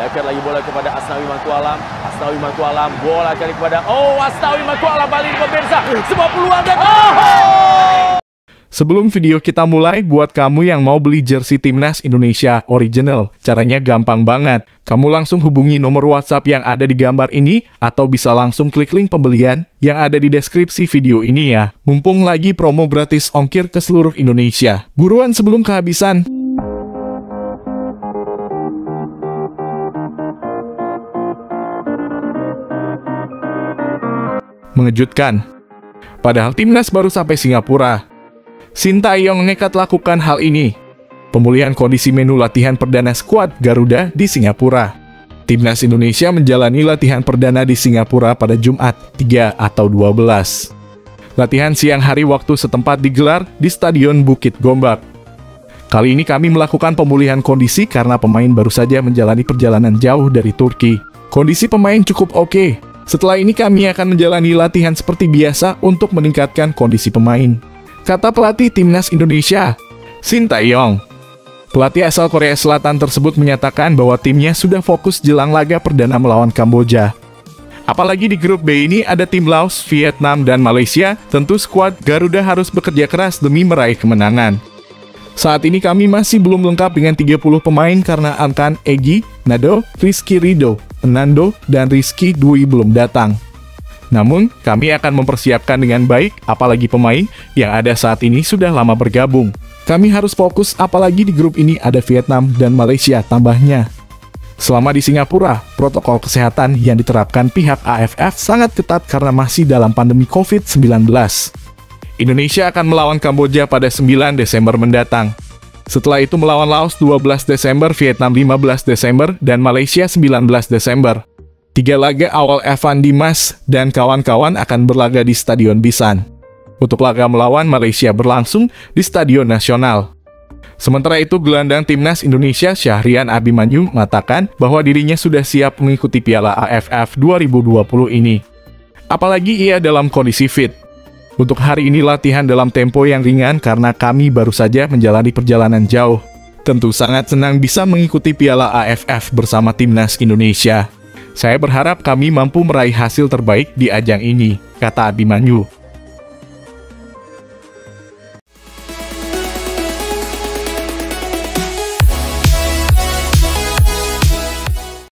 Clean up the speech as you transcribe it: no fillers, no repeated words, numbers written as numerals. Lekat lagi bola kepada Asnawi Mangkualam. Asnawi Mangkualam, bola kali kepada Asnawi Mangkualam, balik pemirsa. Sebuah peluang dan Sebelum video kita mulai, buat kamu yang mau beli jersey Timnas Indonesia original, caranya gampang banget. Kamu langsung hubungi nomor WhatsApp yang ada di gambar ini, atau bisa langsung klik link pembelian yang ada di deskripsi video ini ya. Mumpung lagi promo gratis ongkir ke seluruh Indonesia. Buruan sebelum kehabisan. Mengejutkan. Padahal Timnas baru sampai Singapura. Shin Tae-yong nekat lakukan hal ini. Pemulihan kondisi menu latihan perdana skuad Garuda di Singapura. Timnas Indonesia menjalani latihan perdana di Singapura pada Jumat 3 atau 12. Latihan siang hari waktu setempat digelar di Stadion Bukit Gombak. Kali ini kami melakukan pemulihan kondisi karena pemain baru saja menjalani perjalanan jauh dari Turki. Kondisi pemain cukup oke. Setelah ini kami akan menjalani latihan seperti biasa untuk meningkatkan kondisi pemain, kata pelatih Timnas Indonesia, Shin Tae-yong. Pelatih asal Korea Selatan tersebut menyatakan bahwa timnya sudah fokus jelang laga perdana melawan Kamboja. Apalagi di grup B ini ada tim Laos, Vietnam, dan Malaysia, tentu skuad Garuda harus bekerja keras demi meraih kemenangan. Saat ini kami masih belum lengkap dengan 30 pemain karena Elkan, Egy Ernando, Rizky Ridho, Ernando, dan Rizky Dwi belum datang. Namun, kami akan mempersiapkan dengan baik, apalagi pemain yang ada saat ini sudah lama bergabung. Kami harus fokus, apalagi di grup ini ada Vietnam dan Malaysia tambahnya. Selama di Singapura, protokol kesehatan yang diterapkan pihak AFF sangat ketat karena masih dalam pandemi COVID-19. Indonesia akan melawan Kamboja pada 9 Desember mendatang. Setelah itu melawan Laos 12 Desember, Vietnam 15 Desember, dan Malaysia 19 Desember. 3 laga awal Evan Dimas dan kawan-kawan akan berlaga di Stadion Bishan. Untuk laga melawan Malaysia berlangsung di Stadion Nasional. Sementara itu, gelandang Timnas Indonesia Syahrian Abimanyu mengatakan bahwa dirinya sudah siap mengikuti Piala AFF 2020 ini. Apalagi ia dalam kondisi fit. Untuk hari ini latihan dalam tempo yang ringan karena kami baru saja menjalani perjalanan jauh. Tentu sangat senang bisa mengikuti Piala AFF bersama Timnas Indonesia. Saya berharap kami mampu meraih hasil terbaik di ajang ini, kata Abimanyu.